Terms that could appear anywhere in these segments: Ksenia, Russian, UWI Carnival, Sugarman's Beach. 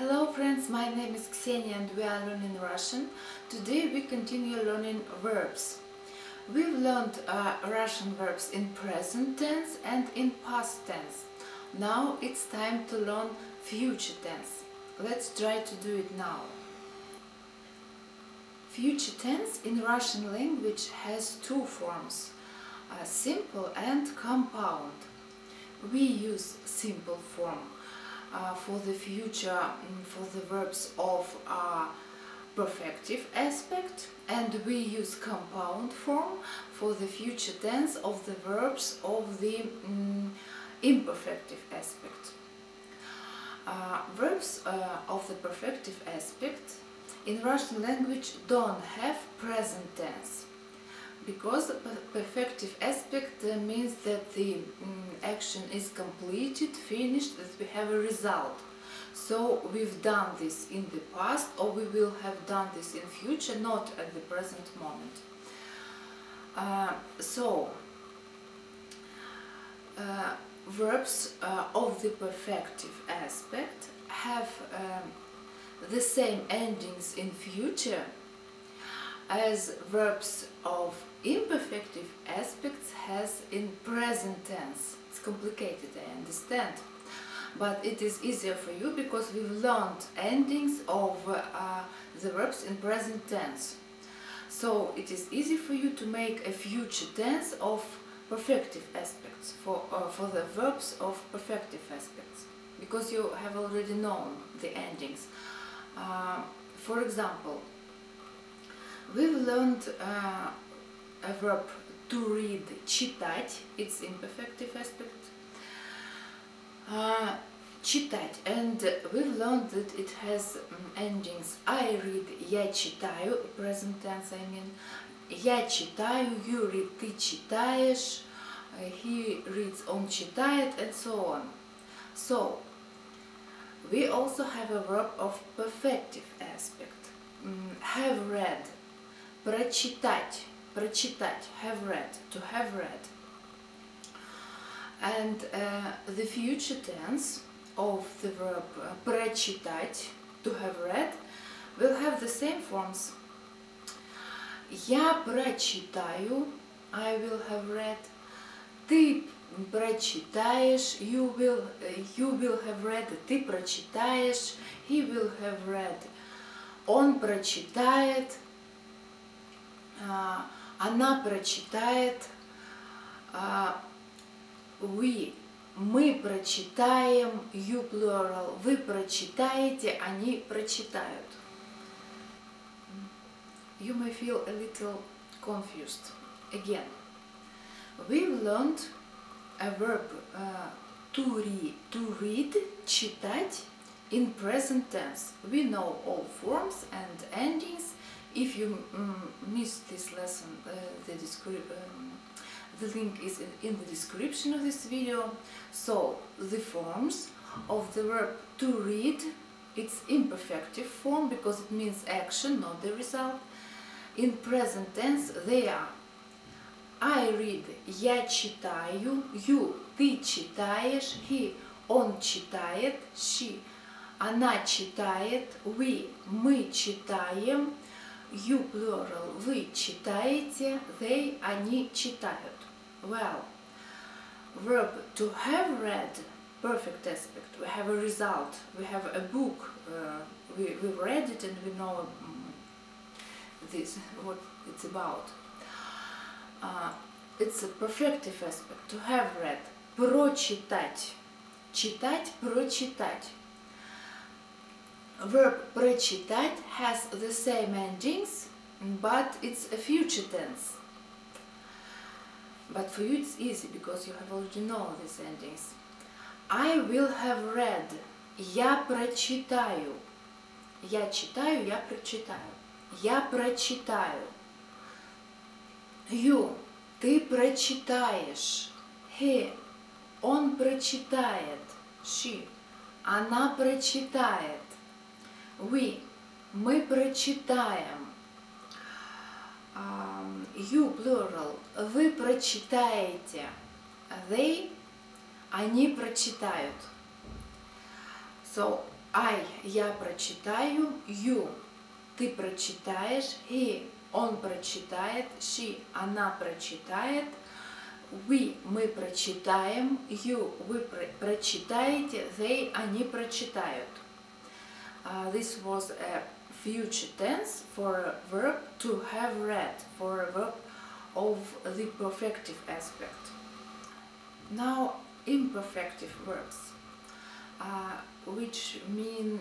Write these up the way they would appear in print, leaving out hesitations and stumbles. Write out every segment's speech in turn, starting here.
Hello friends, my name is Ksenia and we are learning Russian. Today we continue learning verbs. We've learned Russian verbs in present tense and in past tense. Now it's time to learn future tense. Let's try to do it now. Future tense in Russian language has two forms, simple and compound. We use simple form for the future, for the verbs of perfective aspect, and we use compound form for the future tense of the verbs of the imperfective aspect. Verbs of the perfective aspect in Russian language don't have present tense, because perfective aspect means that the action is completed, finished, that we have a result. So we've done this in the past, or we will have done this in future, not at the present moment. Verbs of the perfective aspect have the same endings in future as verbs of imperfective aspects has in present tense. It's complicated, I understand, but it is easier for you because we've learned endings of the verbs in present tense. So it is easy for you to make a future tense of perfective aspects for the verbs of perfective aspects, because you have already known the endings. For example, we've learned a verb to read, читать, it's imperfective aspect, читать, and we've learned that it has endings I read, я читаю, present tense I mean, я читаю, you read, ты читаешь, he reads, он читает, and so on. So, we also have a verb of perfective aspect, have read, прочитать, прочитать, have read, to have read. And the future tense of the verb прочитать, to have read, will have the same forms. Я прочитаю, I will have read. Ты прочитаешь, you will have read. Ты прочитаешь, he will have read. Он прочитает, она прочитает, мы прочитаем, you plural, вы прочитаете, они прочитают. You may feel a little confused. Again, we've learned a verb to read, читать, in present tense. We know all forms and endings. If you missed this lesson, the link is in the description of this video. So the forms of the verb to read, it's imperfective form because it means action, not the result. In present tense they are I read, я читаю, you, ты читаешь, he, он читает, she, она читает, we, мы читаем, you plural, вы читаете, they, они читают. Well, verb to have read, perfect aspect, we have a result, we have a book, we've read it and we know this, what it's about. It's a perfective aspect, to have read. Прочитать, читать, прочитать. Verb прочитать has the same endings, but it's a future tense. But for you it's easy, because you have already known these endings. I will have read. Я прочитаю. Я читаю, я прочитаю. Я прочитаю. You, ты прочитаешь. He, он прочитает. She, она прочитает. We, мы прочитаем. You, plural, вы прочитаете. They, они прочитают. So, I я прочитаю, you ты прочитаешь, he он прочитает, she она прочитает, we мы прочитаем, you вы прочитаете, they они прочитают. This was a future tense for a verb to have read, for a verb of the perfective aspect. Now imperfective verbs, which mean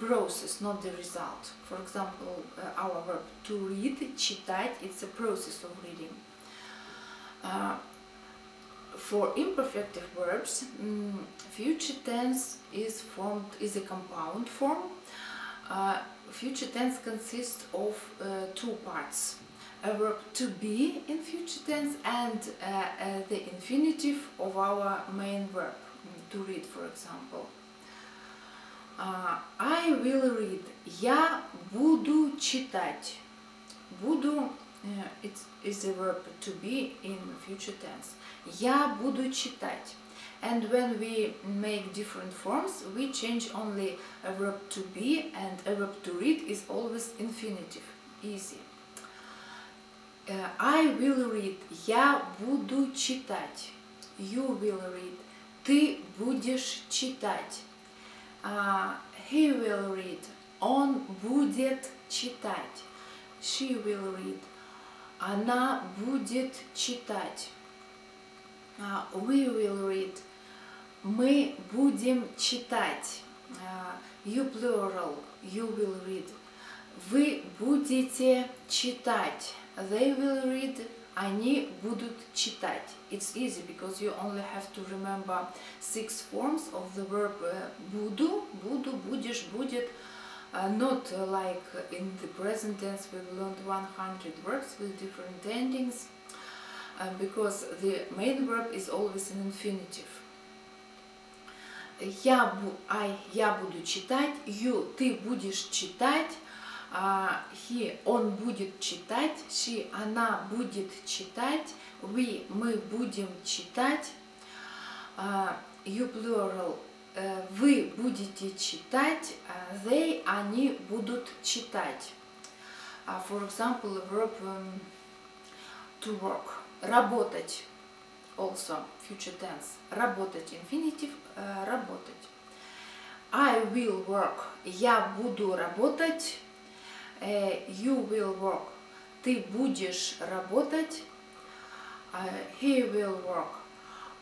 process, not the result. For example, our verb to read, читать, it's a process of reading. For imperfective verbs, future tense is formed is a compound form. Future tense consists of two parts: a verb to be in future tense and the infinitive of our main verb, to read, for example. I will read. Я буду читать. Буду it is a verb to be in future tense. Я буду читать. And when we make different forms, we change only a verb to be, and a verb to read is always infinitive. Easy. I will read. Я буду читать. You will read. Ты будешь читать. He will read. Он будет читать. She will read. Она будет читать. We will read. Мы будем читать. You plural. You will read. Вы будете читать. They will read. Они будут читать. It's easy because you only have to remember 6 forms of the verb буду, буду, будешь, будет. Not like in the present tense we learned 100 verbs with different endings, because the main verb is always an infinitive. Я буду читать. You ты будешь читать. He он будет читать, she она будет читать, we мы будем читать, you plural вы будете читать, they они будут читать. For example, verb to work, работать, also future tense, работать infinitive, работать. I will work, я буду работать. You will work. Ты будешь работать. He will work.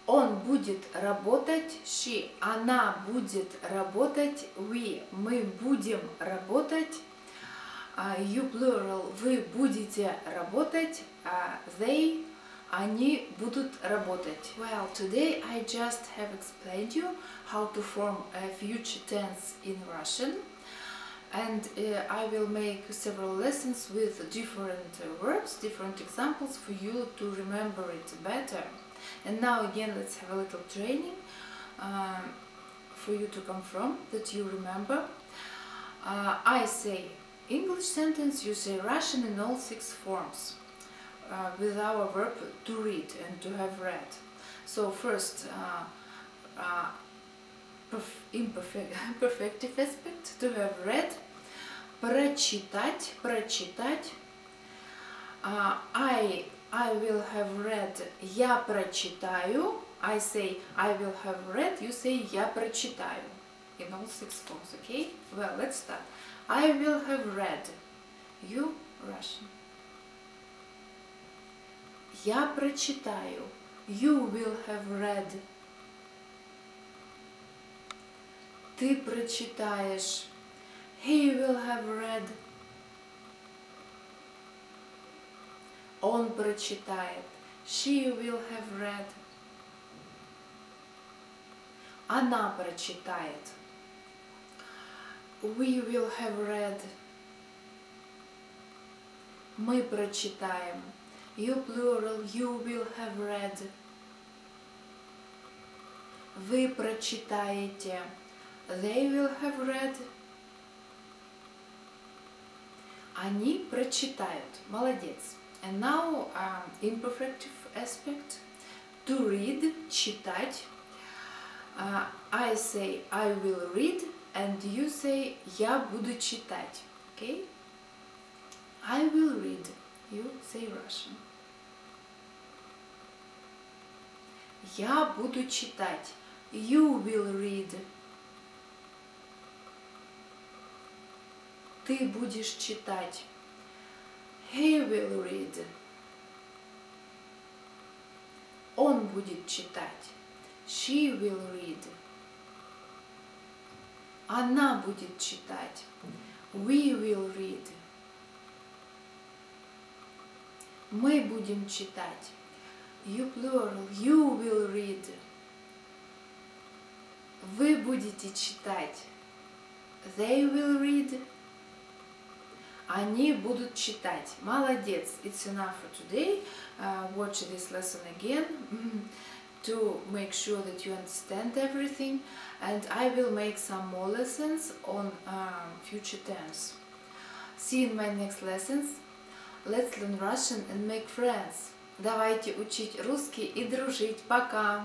Он будет работать. She. Она будет работать. We. Мы будем работать. You plural. Вы будете работать. They. Они будут работать. Well, today I just have explained you how to form a future tense in Russian. And I will make several lessons with different verbs, different examples for you to remember it better. And now again, let's have a little training for you to confirm that you remember. I say English sentence, you say Russian in all 6 forms with our verb to read and to have read. So first, imperfective aspect, to have read, прочитать, прочитать, I will have read, я прочитаю, I say I will have read, you say я прочитаю, in all 6 forms, okay? Well, let's start. I will have read, you Russian. Я прочитаю, you will have read. Ты прочитаешь. He will have read. Он прочитает. She will have read. Она прочитает. We will have read. Мы прочитаем. You plural. You will have read. Вы прочитаете. They will have read. Они прочитают. Молодец. And now imperfective aspect. To read, читать. I say I will read and you say я буду читать. Okay? I will read. You say Russian. Я буду читать. You will read. Ты будешь читать. He will read. Он будет читать. She will read. Она будет читать. We will read. Мы будем читать. You plural. You will read. Вы будете читать. They will read. Они будут читать. Молодец. It's enough for today. Watch this lesson again to make sure that you understand everything. And I will make some more lessons on future tense. See you in my next lessons. Let's learn Russian and make friends. Давайте учить русский и дружить. Пока!